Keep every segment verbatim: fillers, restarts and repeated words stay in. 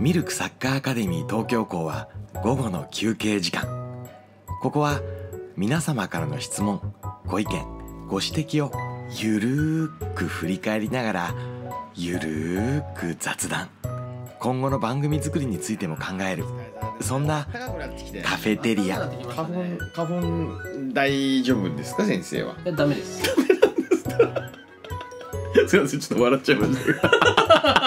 ミルクサッカーアカデミー東京校は午後の休憩時間。ここは皆様からの質問、ご意見、ご指摘をゆるーく振り返りながらゆるーく雑談、今後の番組作りについても考える、そんなカフェテリア。花粉、花粉大丈夫ですか先生は？え、ダメです。ダメなんですか？すいません、ちょっと笑っちゃいました。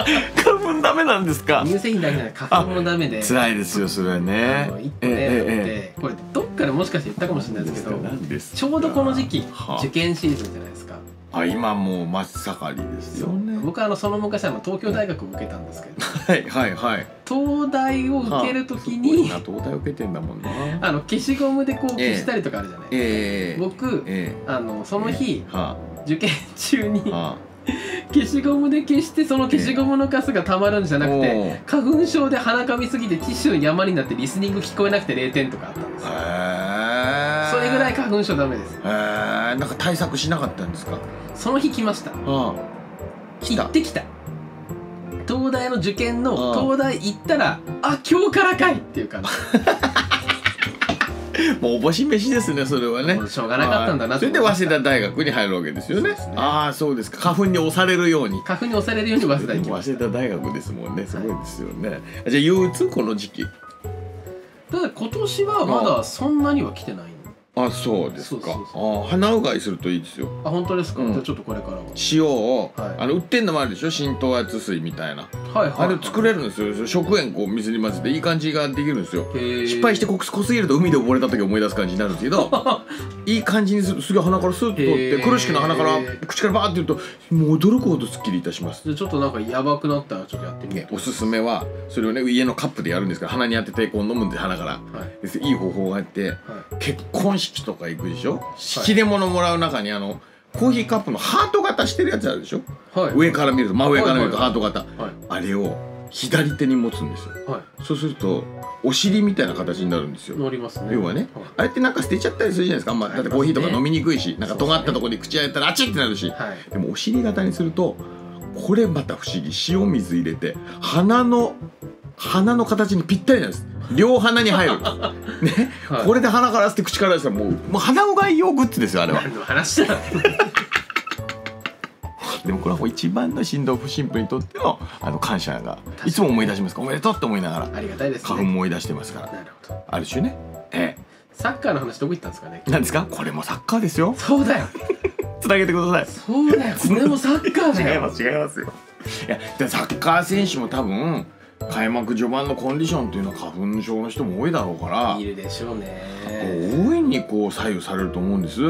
花粉ダメなんですか？乳製品だけじゃない、花粉もダメで。辛いですよそれはね。えええ、これどっかでもしかして言ったかもしれないですけど、ちょうどこの時期受験シーズンじゃないですか。あ、今もう真っ盛りですよね。僕はあのその昔あの東京大学を受けたんですけど、はいはいはい、東大を受けるときに、東大受けてんだもんな、あの消しゴムでこう消したりとかあるじゃないですか。僕あのその日受験中に消しゴムで消して、その消しゴムのカスがたまるんじゃなくて、花粉症で鼻かみすぎてティッシュの山になってリスニング聞こえなくてれいてんとかあったんですよ。それぐらい花粉症ダメです。なんか対策しなかったんですか？その日来ました。行ってきた。東大の受験の東大行ったら、あ、今日からかいっていう感じ。もうおぼし飯ですねそれはね。しょうがなかったんだな。それで早稲田大学に入るわけですよね。ああ、そうですか。花粉に押されるように。花粉に押されるように早稲田行きました。早稲田大学ですもんね。すごいですよね。じゃあ憂鬱この時期。ただ今年はまだそんなには来てない。あ、そうですか。あ、鼻うがいするといいですよ。あ、本当ですか。じゃちょっとこれからは塩をあの売ってんのもあるでしょ、浸透圧水みたいな。あれ作れるんですよ。食塩こう水に混ぜていい感じができるんですよ。失敗してこすこすぎると海で溺れた時思い出す感じになるんですけど、いい感じにする。すぐ鼻からスーッと取って、苦しくな鼻から口からバーって言うと、もう驚くほどすっきりいたします。じゃちょっとなんかやばくなったらちょっとやってみて。おすすめはそれをね、家のカップでやるんですけど、鼻に当ててこう飲むんで、鼻からいい方法があって、結婚式とか行くでしょ、引き出物もらう中にあのコーヒーカップのハート型してるやつあるでしょ、はい、上から見ると、真上から見るとハート型、あれを左手に持つんですよ、はい、そうするとお尻みたいな形になるんですよ。乗りますね。要はね、はい、あれってなんか捨てちゃったりするじゃないですか、まあ、だってコーヒーとか飲みにくいし、なんか尖ったところで口やったらあちってなるし、はい、でもお尻型にするとこれまた不思議、塩水入れて鼻の鼻の形にぴったりなんです。両鼻に入る。ね、はい、これで鼻から吸って口から出したらもう、もう鼻うがい用グッズですよあれは。何の話だ。でもこれは一番の新郎新婦にとってのあの感謝がいつも思い出しますから、おめでとうって思いながら、ありがたいですね、花粉も思い出してますから。なるほど。ある種ね。ええ、サッカーの話どこ行ったんですかね。なんですか？これもサッカーですよ。そうだよ。つなげてください。そうだよ。これもサッカーじゃん。違います違いますよ。いや、でサッカー選手も多分。開幕序盤のコンディションというのは花粉症の人も多いだろうから、いるでしょうね。大いにこう左右されると思うんです。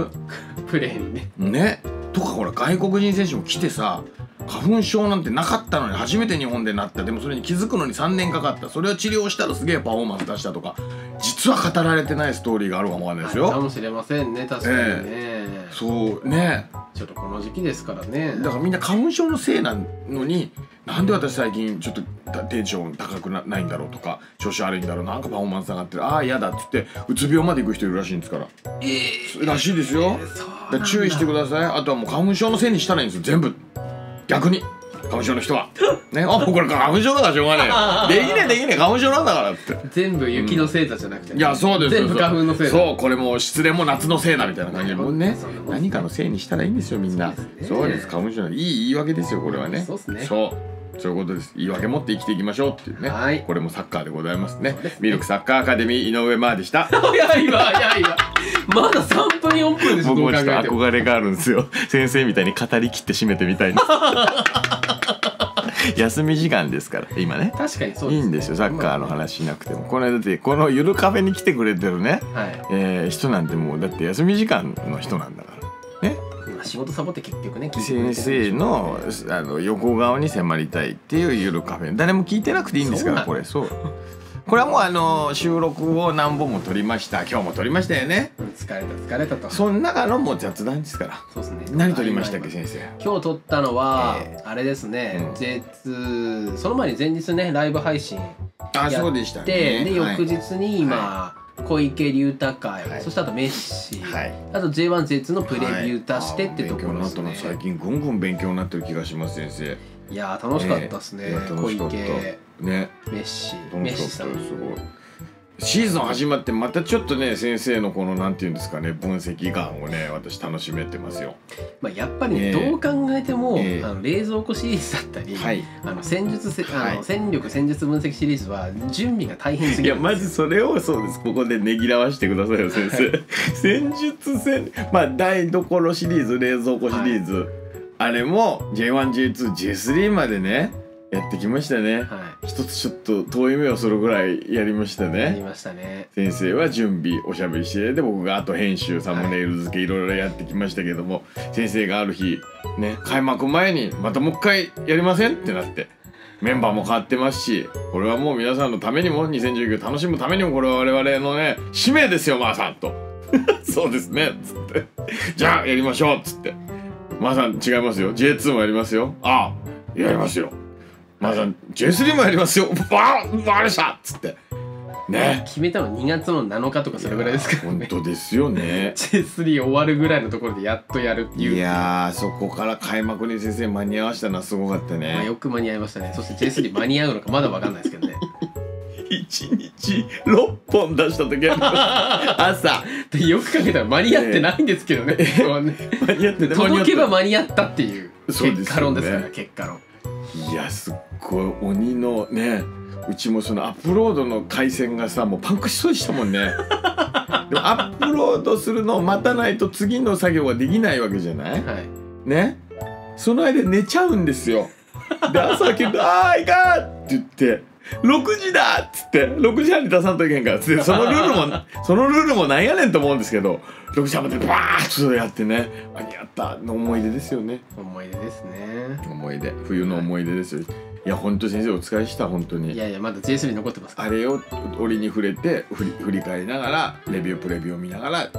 プレーにね。ね。とかほら外国人選手も来てさ、花粉症なんてなかったのに初めて日本でなった。でもそれに気づくのにさんねんかかった。それを治療したらすげえパフォーマンス出したとか、実は語られてないストーリーがあるかもわかんないですよ。かもしれませんね、確かにね。えー、そうね。ちょっとこの時期ですからね。だからみんな花粉症のせいなのに。なんで私最近ちょっとテンション高く な, ないんだろうとか、調子悪いんだろう、なんかパフォーマンス上がってる、ああ嫌だっつってうつ病まで行く人いるらしいんですから、えー、らしいですよ、えー、だ注意してください。あとはもう花粉症のせいにしたらいいんですよ全部。逆に花粉症の人はね、あ、これ花粉症だからしょうがないよ、できねえできねえ花粉症なんだからって、全部雪のせいだじゃなくて、いやそうです、全部花粉のせいだ、そう、これも失恋も夏のせいだみたいな感じでもね、何かのせいにしたらいいんですよみんな。そうです、花粉症のいい言い訳ですよこれはね。そうですね、そうそういうことです。言い訳持って生きていきましょうっていうね。はい、これもサッカーでございますね。ミルクサッカーアカデミー井上真央でした。早いわ早いわ。まださんぷんよんぷんです。僕もちょっと憧れがあるんですよ。先生みたいに語りきって締めてみたいです。休み時間ですから今ね。確かにそうですね。いいんですよサッカーの話しなくても。このだってこのゆるカフェに来てくれてるね、はい、えー、人なんてもうだって休み時間の人なんだからね。仕事サボって結局ね、先生のあの横顔に迫りたいっていうゆるカフェ、誰も聞いてなくていいんですからこれ。そう、これはもうあの収録を何本も撮りました、今日も撮りましたよね。疲れた疲れたと、その中のもう雑談ですから。そうですね。何撮りましたっけ先生？今日撮ったのはあれですね、 ジェイツー、 その前に前日ねライブ配信やって、で翌日に今小池龍太会、はい、そしてあとメッシ、はい、あと ジェイワン、ジェイツー のプレビュー出してってところですね。勉強になったの、最近ぐんぐん勉強になってる気がします先生。いや楽しかったですね。小池ね、メッシ、メッシさんすごい。シーズン始まってまたちょっとね、先生のこのなんていうんですかね、分析眼をね、私楽しめてますよ。まあやっぱりどう考えても冷蔵庫シリーズだったり、あの戦術、あの戦力戦術分析シリーズは準備が大変すぎる。いやまずそれをそうです、ここでねぎらわしてくださいよ先生。戦術戦、まあ台所シリーズ、冷蔵庫シリーズ、あれも ジェイワン、ジェイツー、ジェイスリー までね。やってきましたね。はい、一つちょっと遠い目をするぐらいやりましたね。やりましたね。先生は準備おしゃべりしてで、僕があと編集、サムネイル付け、はい、いろいろやってきましたけども、先生がある日ね、開幕前にまたもう一回やりませんってなって、メンバーも変わってますし、これはもう皆さんのためにもにせんじゅうきゅう楽しむためにもこれは我々のね使命ですよマーさんと。そうですねっつってじゃあやりましょうっつって、マーさん違いますよ ジェイツー もやりますよ、ああやりますよ、まだ ジェイスリー もやりますよ、わーわかりましたっつってね、決めたのにがつのなのかとかそれぐらいですからね。本当ですよね。 ジェイスリー 終わるぐらいのところでやっとやるっていう。いやーそこから開幕に先生間に合わせたのはすごかったね。まあよく間に合いましたね。そして ジェイスリー 間に合うのかまだわかんないですけどね。いちにちろっぽん出した時は朝でよくかけたら間に合ってないんですけどね。間に合って届けば間に合ったっていう結果論ですから、結果論。いやすっごい鬼のね、うちもそのアップロードの回線がさもうパンクしそうでしたもんね。でもアップロードするのを待たないと次の作業ができないわけじゃない、はい、ね、その間寝ちゃうんですよ。で朝開けると「あーいかー!」って言って「ろくじだ!」っつってろくじはんに出さんといけんからっつって、そのルールもそのルールもなんやねんと思うんですけど、ろくじはんまでバーッとやってね、間に合ったの思い出ですよね。思い出ですね。思い出、冬の思い出ですよ。はい、いや本当先生お疲れした本当に。いやいやまだ ジェイスリー 残ってますから。あれを折に触れて振り振り返りながらレビュープレビューを見ながら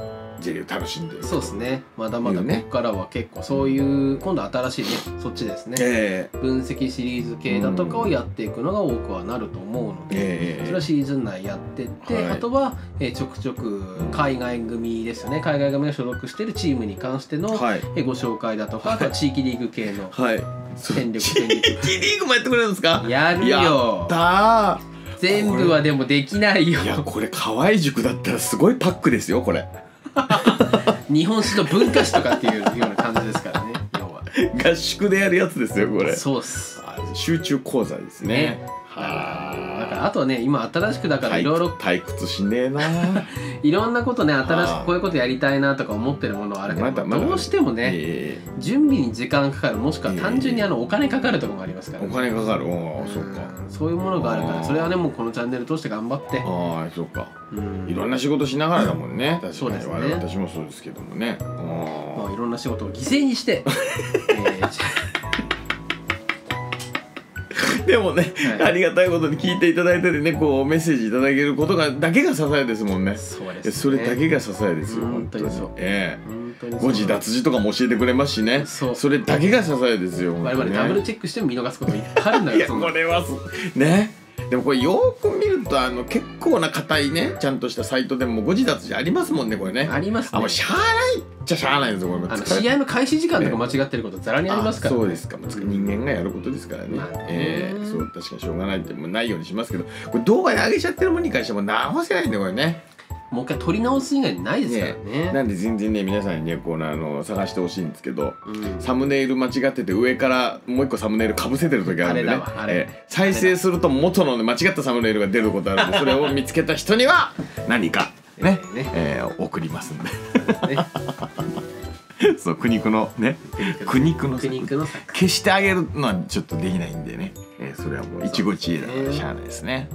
ジェイ を楽しんでる。そうですね。まだまだここからは結構そういう今度新しいね、そっちですね。えー、分析シリーズ系だとかをやっていくのが多くはなると思うので、えー、それはシーズン内やってって、はい、あとは、えー、ちょくちょく海外組ですよね。海外組が所属しているチームに関しての、はい、えご紹介だとか、あとは地域リーグ系の。はい、戦力戦力。J リーグもやってくれるんですか？やるよ。やったー。全部はでもできないよ。いやこれ河合塾だったらすごいパックですよこれ。日本史と文化史とかっていうような感じですからね。要は合宿でやるやつですよこれ。そうっす。集中講座ですね。ね、はあ。だからあとはね、今新しくだからいろいろ退屈しねえな。いろんなことね、新しくこういうことやりたいなとか思ってるものはあるけど、どうしてもね準備に時間かかる、もしくは単純にあのお金かかるところもありますから、ね、お金かかる、おそうか、そういうものがあるから、それはねもうこのチャンネル通して頑張って、ああそうか、うん、いろんな仕事しながらだもんね。確かに我々私もそうですけどもね、まあいろんな仕事を犠牲にしてえーでもね、はい、ありがたいことに聞いていただいてね、こうメッセージいただけることがだけが支えですもんね。そうですね。それだけが支えですよ。本当にそう。ええ。誤字脱字とかも教えてくれますしね。そう。それだけが支えですよ。我々ダブルチェックしても見逃すこといっぱいあるんだよ。いやこれはね。でもこれよく見るとあの結構な硬いねちゃんとしたサイトでも誤字脱字ありますもんねこれね。ありますね。あもうしゃあないっちゃしゃあないですこれ。あの試合の開始時間とか間違ってることざらにありますからね。そうですか。人間がやることですからね。ええ、そう確かにしょうがないってもないようにしますけど、これ動画に上げちゃってるものに関しても直せないんでこれね。もう一回撮り直す以外ないですからね。なんで全然ね皆さんにねこうあの探してほしいんですけど、サムネイル間違ってて上からもう一個サムネイルかぶせてる時あるんでね、再生すると元の間違ったサムネイルが出ることあるんで、それを見つけた人には何かね送りますんで。そう苦肉のね苦肉の消してあげるのはちょっとできないんでね、それはもう一期一会だからしゃあないですね。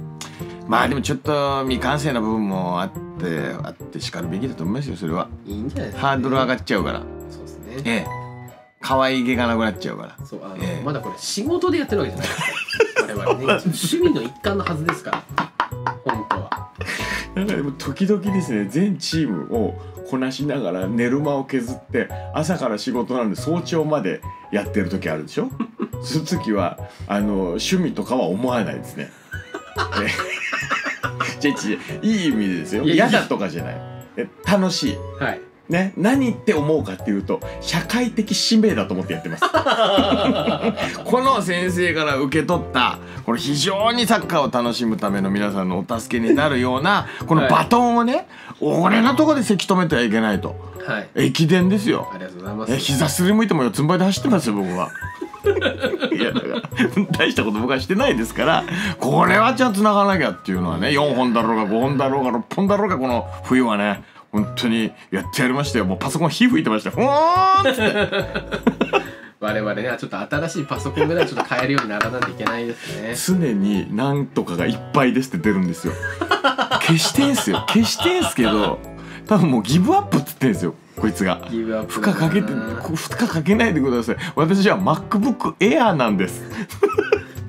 まあでもちょっと未完成な部分もあってあってしかるべきだと思いますよ。それはいいんじゃないですか、ね、ハードル上がっちゃうから。そうですね、ええ、可愛げがなくなっちゃうから。そうあの、ええ、まだこれ仕事でやってるわけじゃないですか。我々ね趣味の一環のはずですから本当は。なんかでも時々ですね、全チームをこなしながら寝る間を削って朝から仕事なんで早朝までやってる時あるでしょ。そういう時はあの趣味とかは思わないですね。いい意味ですよ。嫌だとかじゃない。楽しい。はい。ね、何って思うかっていうと社会的使命だと思ってやってますこの先生から受け取ったこれ非常にサッカーを楽しむための皆さんのお助けになるようなこのバトンをね、はい、俺のとこでせき止めてはいけないと、はい、駅伝ですよ。ありがとうございます。え、膝すりむいても四つん這いで走ってますよ僕は。いやだから大したこと僕はしてないですから、これはちゃんと繋がらなきゃっていうのはね、よんほんだろうがごほんだろうがろっぽんだろうがこの冬はね本当にやってやりましたよ。もうパソコン火吹いてましたよ。我々ね、ちょっと新しいパソコンぐらいちょっと買えるようにならないといけないですね。常になんとかがいっぱいですって出るんですよ。消してんすよ、消してんすけど多分もうギブアップって言ってんですよこいつが。負荷かけて、負荷かけないでください。私は MacBook Air なんです。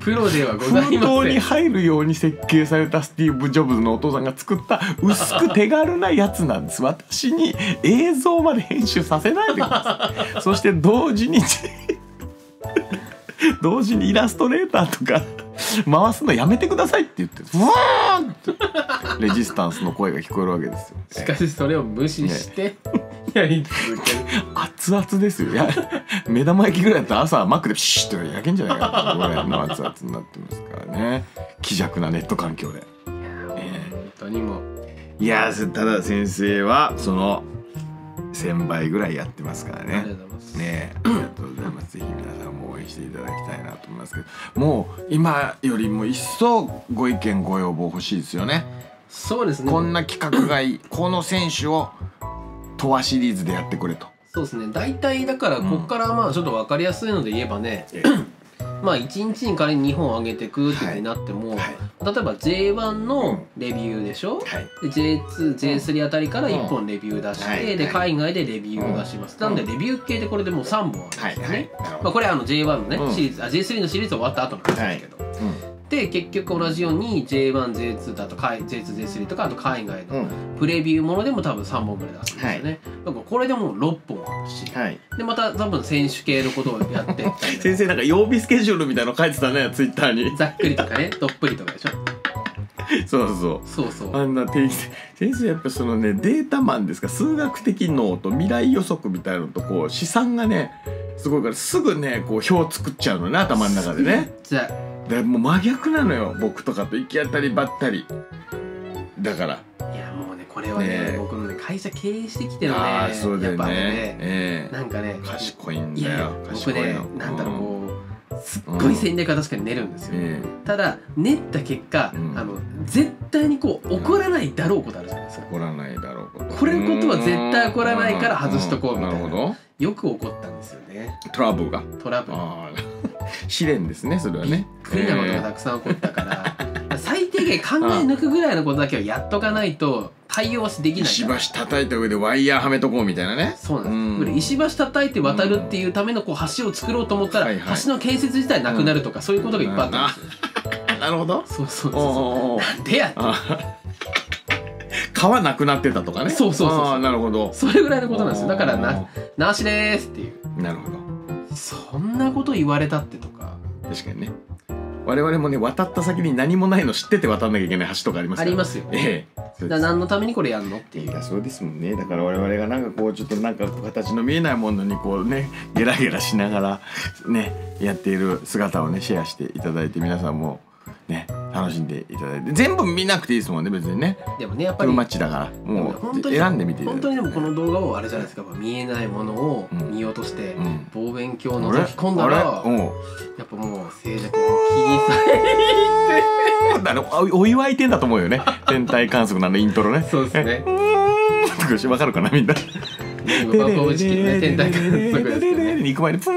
プロではございません。封筒に入るように設計されたスティーブ・ジョブズのお父さんが作った薄く手軽なやつなんです。私に映像まで編集させないでください。そして同時に同時にイラストレーターとか回すのやめてくださいって言ってブワーンってレジスタンスの声が聞こえるわけですよ。しかしそれを無視して、ね、やり続ける。熱々ですよ。目玉焼きぐらいだったら朝マックでピシッと焼けんじゃないかってぐらいの熱々になってますからね。気弱なネット環境で。本当にもういやただ先生はそのせんばいぐらいやってますからね。ねえ、ありがとうございます。ぜひ皆さんも応援していただきたいなと思いますけど、もう今よりも一層ご意見ご要望欲しいですよね。そうですね。こんな企画がいい、この選手をとわシリーズでやってくれと。そうですね。大体だからここからまあちょっと分かりやすいので言えばね、うん、まあ一日に仮ににほん上げていくっていうふうになっても、はいはい、例えば ジェイワン のレビューでしょ、はい、で ジェイツージェイスリー あたりからいっぽんレビュー出して、うん、で海外でレビューを出します、うん、なんでレビュー系でこれでもうさんぼんあるんですね。これはあの ジェイワン のねシリーズ、うん、あ ジェイスリー のシリーズ終わった後なんですけど、はい、うんで結局同じように ジェイワンジェイツー だと ジェイツージェイスリー とかあと海外のプレビューものでも多分さんぼんぐらい出すんですよね、はい、だからこれでもうろっぽんあるし、はい、でまた多分選手系のことをやって先生なんか曜日スケジュールみたいなの書いてたねツイッターにざっくりとかねどっぷりとかでしょそうそうそうそう、あんな定義先生やっぱそのねデータマンですか、数学的脳と未来予測みたいなのとこう試算がねすごいからすぐねこう表作っちゃうのね頭の中でね。でもう真逆なのよ僕とかと行き当たりばったりだから。いやもうねこれは ね, ね僕のね会社経営してきてるねやっぱねなんかね賢いんだよ。僕ねなんだろう、こうすっごい戦略は確かに練るんですよ、うん、ただ練った結果、うん、あの絶対にこう怒らないだろうことあるじゃないですか。怒らないだろうことこれのことは絶対怒らないから外しとこうみたい な, なよく怒ったんですよね。トラブルがトラブル試練ですねそれはね。びっくりなことがたくさん起こったから、えー、最低限考え抜くぐらいのことだけはやっとかないと対応はできない。石橋叩いた上でワイヤーはめとこうみたいなね。そうなんです、うん、石橋叩いて渡るっていうためのこう橋を作ろうと思ったら、うん、橋の建設自体なくなるとか、うん、そういうことがいっぱいあったんですよ。なるほど。そうそうそうなんでやって川なくなってたとかね。そうそうそうそう、なるほど。それぐらいのことなんですよ。だからな「なしです」っていう。なるほど。そんなこと言われたってとか。確かにね我々もね渡った先に何もないの知ってて渡んなきゃいけない橋とかありますから、ね、ありますよね、ええ、何のためにこれやんのっていう。いやそうですもんね。だから我々がなんかこうちょっとなんか形の見えないものにこうねゲラゲラしながらねやっている姿をねシェアしていただいて皆さんもね楽しんでいただいて。全部見なくていいですもんね別にね。でもねやっぱりマッチだからもう選んでみていただいて。本当にでもこの動画をあれじゃないですか、見えないものを見ようとして望遠鏡を覗き込んだらやっぱもう静寂の木にされてお祝い点だと思うよね。天体観測のあのイントロね。そうですね。わかるかなみんな。爆音式で天体観測ですね。肉前にプーン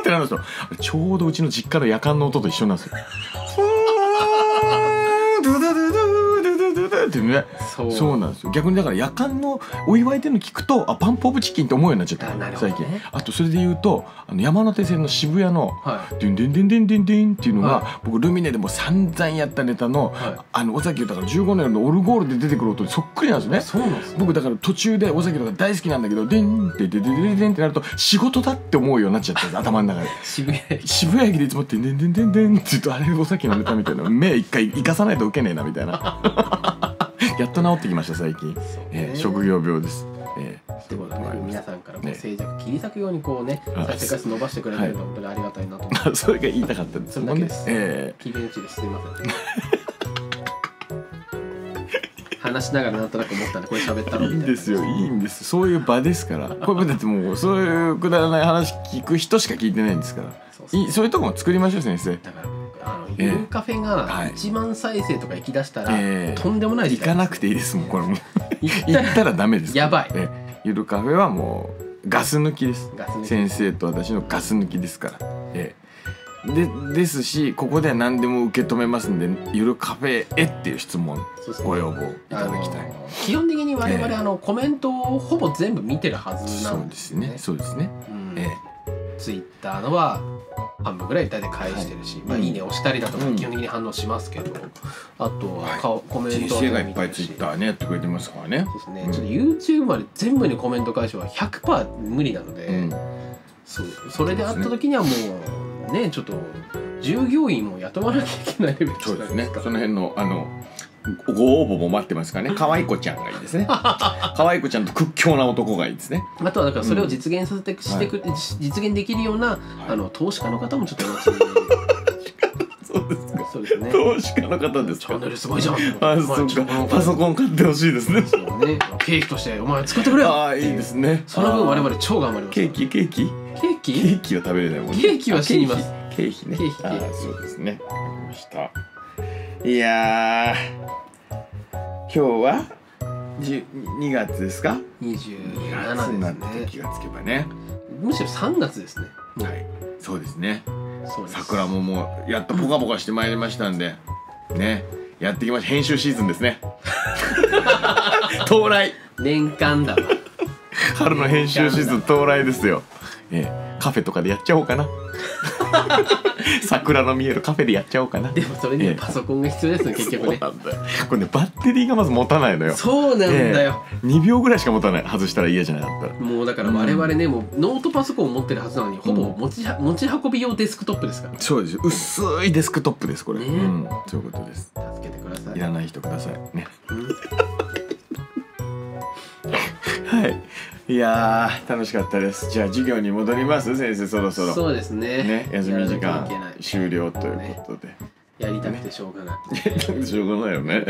ってなるんですよ。ちょうどうちの実家の夜間の音と一緒なんですよ。そうなんですよ。逆にだから夜間のお祝いでの聞くとあパンプオブチキンって思うようになっちゃった、ね、最近。あとそれで言うとあの山手線の渋谷の「デンデンデンデンデンデン」っていうのが、はい、僕ルミネでも散々やったネタの尾崎豊がじゅうごねんのオルゴールで出てくる音にそっくりなんですね。僕だから途中で尾崎豊大好きなんだけど「デンデンデンデンデンデン」ってなると仕事だって思うようになっちゃった頭の中で。渋谷渋谷駅でいつも「デンデンデンデンデン」って言うとあれ尾崎のネタみたいな目一回生かさないとウケねえなみたいな。やっと治ってきました最近、えー、職業病です、えーってことね、皆さんからこう静寂切り裂くようにこうね、再生回数伸ばしてくれてると本当にありがたいなと。それが言いたかったんです。それだけです。切り打ちです。すみません。話しながらなんとなく思ったんでこれ喋ったのみたいな。いいんですよ、いいんです。そういう場ですから。これだってもうそういうくだらない話聞く人しか聞いてないんですから。そういうとこも作りましょう先生。だから。ユンカフェがいちまん再生とか行きだしたら、えー、とんでもない時間行かなくていいですもんこれも行ったらダメですやばい、ね、ゆるカフェはもうガス抜きですガス抜き先生と私のガス抜きですから、えー、でですしここでは何でも受け止めますんでゆるカフェへっていう質問ご要望いただきたい。基本的に我々あの、えー、コメントをほぼ全部見てるはずなんですね。そうですね、そうですね、うん、えー、ツイッターのは半分ぐらい大体返してるし、まあいいね押したりだとか基本的に反応しますけど、あとはコメントがいっぱいツイッターねやってくれてますからね。そうですね。ちょっと YouTube まで全部にコメント返しは ひゃくパーセント 無理なので、そうそれであった時にはもうねちょっと従業員も雇わなきゃいけないレベルですね。その辺のあのご応募も待ってますからね。可愛い子ちゃんがいいですね。可愛い子ちゃんと屈強な男がいいですね。あとはだからそれを実現させてしてく、うん、はい、実現できるような、はい、あの投資家の方もちょっとお待ちに。そうですか。そうですね。投資家の方ですか。チャンネルすごいじゃん。あ、そうか。パソコン買ってほしいですね。そうね。ケーキとしてお前作ってくれよ。ああ、いいですね。その分我々超頑張ります。ケーキケーキケーキケーキは食べれないもんね。ケーキは死にます。ケーキね。ケーキケーキ。そうですね。わかりました。いや今日はにがつですかにじゅうしちになって気がつけばね、むしろさんがつですね。はい、そうですね。桜ももうやっとポカポカしてまいりましたんでね、やってきました。編集シーズンですね。到来、年間だわ。春の編集シーズン到来ですよ。ええ、カフェとかでやっちゃおうかな。桜の見えるカフェでやっちゃおうかな。でもそれにはパソコンが必要ですね、ええ、結局ね。そうなんだよ。これね、バッテリーがまず持たないのよ。そうなんだよ、ええ、にびょうぐらいしか持たない。外したら嫌じゃなかったらもうだから我々ね、うん、もうノートパソコンを持ってるはずなのにほぼ持ち、うん、持ち運び用デスクトップですから、ね、そうですよ。薄いデスクトップですこれ、ね、うん、そういうことです。助けてください。いらない人くださいね。はい、いやー楽しかったです。じゃあ授業に戻ります先生。そろそろそうですね、ね、休み時間終了ということで、ね、やりたくてしょうがない、ね、やりたくてしょうがないよね。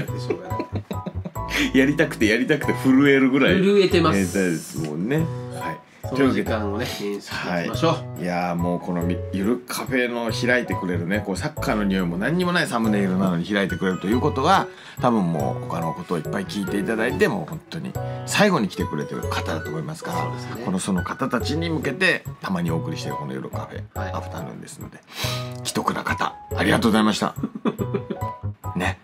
やりたくてやりたくて震えるぐらい震えてますですもんね。はい、その時間をね演出していきましょう、はい、いやもうこのゆるカフェの開いてくれるね、こうサッカーの匂いも何にもないサムネイルなのに開いてくれるということは多分もう他のことをいっぱい聞いていただいてもう本当に最後に来てくれてる方だと思いますから、そうですね、このその方たちに向けてたまにお送りしてるこのゆるカフェ、はい、アフタヌーンですので、既得な方ありがとうございました。ね。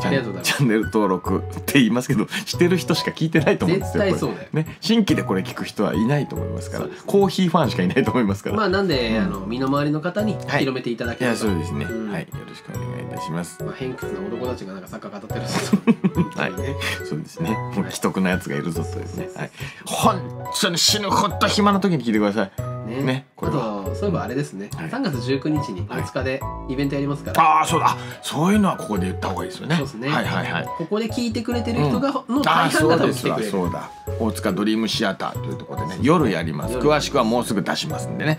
チャンネル登録って言いますけどしてる人しか聞いてないと思うんですよ。絶対そうだよ、ね、新規でこれ聞く人はいないと思いますから、ね、コーヒーファンしかいないと思いますから、まあなんで、うん、あの身の回りの方に広めていただければ、はい、そうですね、うん、はい、よろしくお願いいたします。まあ偏屈な男たちがなんかサッカー語ってるぞと、はいね、そうですね、もう既得なやつがいるぞとですね、はい、本当に死ぬほど暇な時に聞いてくださいね。あとそういえばあれですね、さんがつじゅうくにちにふつかでイベントやりますから。ああそうだ、そういうのはここで言った方がいいですよね。そうですね、はいはいはい、ここで聞いてくれてる人がの大半が多分来てくれる。そうだ、大塚ドリームシアターというところでね夜やります。詳しくはもうすぐ出しますんでね、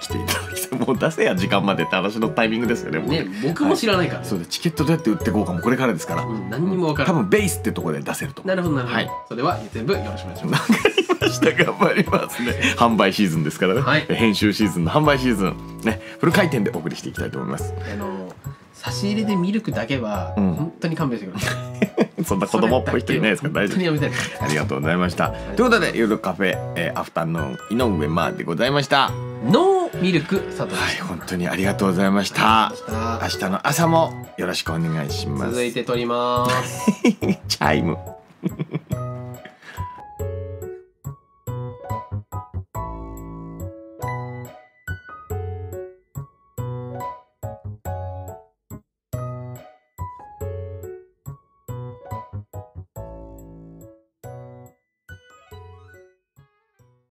来ていただきたい。もう出せや時間までって話のタイミングですよね。僕も知らないから。そうだ、チケットどうやって売っていこうかもこれからですから、何にも分からない。多分ベースってところで出せると。なるほどなるほど、それは全部よろしくお願いします。頑張りますね。販売シーズンですからね、はい、編集シーズンの販売シーズンね、フル回転でお送りしていきたいと思います。あの差し入れでミルクだけは本当に勘弁してください、うん、そんな子供っぽい人いないですから大丈夫。本当にやめたい。ありがとうございました。ということで「ゆるカフェ、えー、アフタヌーン井上まー」でございました。ノーミルク佐藤、はい、本当にありがとうございました。明日の朝もよろしくお願いします。続いて撮ります。チャイム。